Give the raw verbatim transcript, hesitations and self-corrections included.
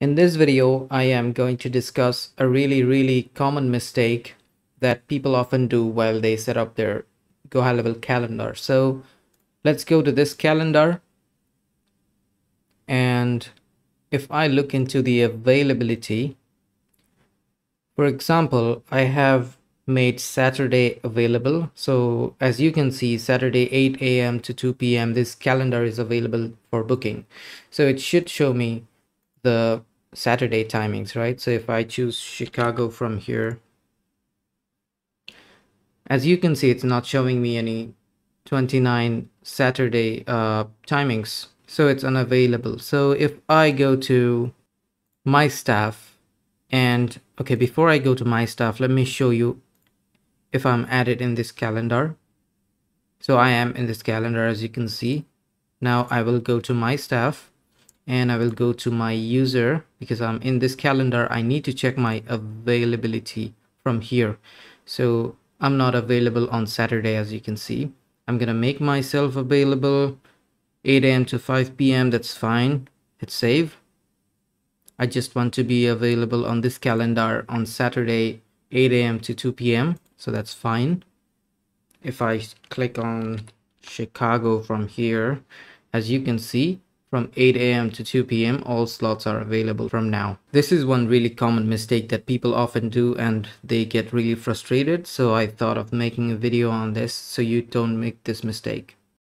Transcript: In this video, I am going to discuss a really, really common mistake that people often do while they set up their GoHighLevel calendar. So let's go to this calendar. And if I look into the availability, for example, I have made Saturday available. So as you can see, Saturday eight A M to two P M, this calendar is available for booking. So it should show me the Saturday timings, right? So if I choose Chicago from here, as you can see, it's not showing me any twenty-nine Saturday uh, timings. So it's unavailable. So if I go to my staff and, okay, before I go to my staff, let me show you if I'm added in this calendar. So I am in this calendar, as you can see. Now I will go to my staff and I will go to my user because I'm in this calendar. I need to check my availability from here. So I'm not available on Saturday, as you can see. I'm gonna make myself available eight A M to five P M That's fine. Hit save. I just want to be available on this calendar on Saturday eight A M to two P M So that's fine. If I click on Chicago from here, as you can see, from eight A M to two P M all slots are available from now. This is one really common mistake that people often do and they get really frustrated. So I thought of making a video on this so you don't make this mistake.